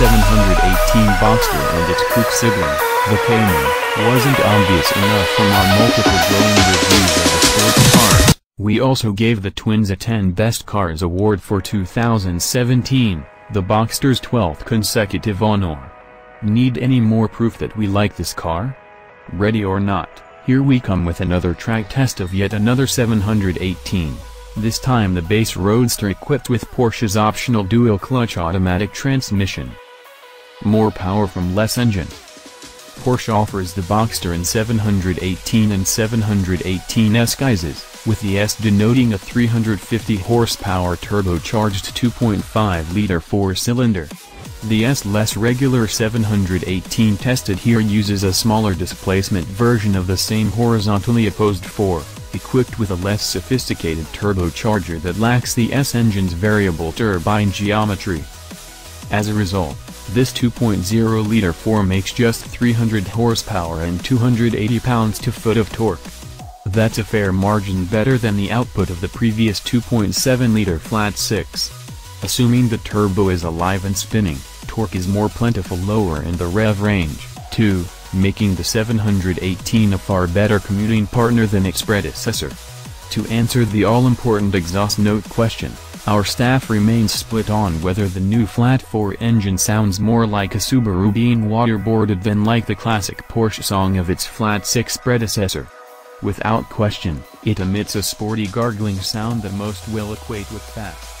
718 Boxster and its coupe sibling, the Cayman, wasn't obvious enough from our multiple glowing reviews of the sports car. We also gave the twins a 10 Best Cars award for 2017, the Boxster's 12th consecutive honor. Need any more proof that we like this car? Ready or not, here we come with another track test of yet another 718. This time the base Roadster equipped with Porsche's optional dual-clutch automatic transmission. More power from less engine. Porsche offers the Boxster in 718 and 718S guises, with the S denoting a 350 horsepower turbocharged 2.5-liter four-cylinder. The S less regular 718 tested here uses a smaller displacement version of the same horizontally opposed four, equipped with a less sophisticated turbocharger that lacks the S engine's variable turbine geometry. As a result, this 2.0-liter four makes just 300 horsepower and 280 pounds-to-foot of torque. That's a fair margin better than the output of the previous 2.7-liter flat six. Assuming the turbo is alive and spinning, torque is more plentiful lower in the rev range, too, making the 718 a far better commuting partner than its predecessor. To answer the all-important exhaust note question, our staff remains split on whether the new flat four engine sounds more like a Subaru being waterboarded than like the classic Porsche song of its flat six predecessor. Without question, it emits a sporty gargling sound that most will equate with fast.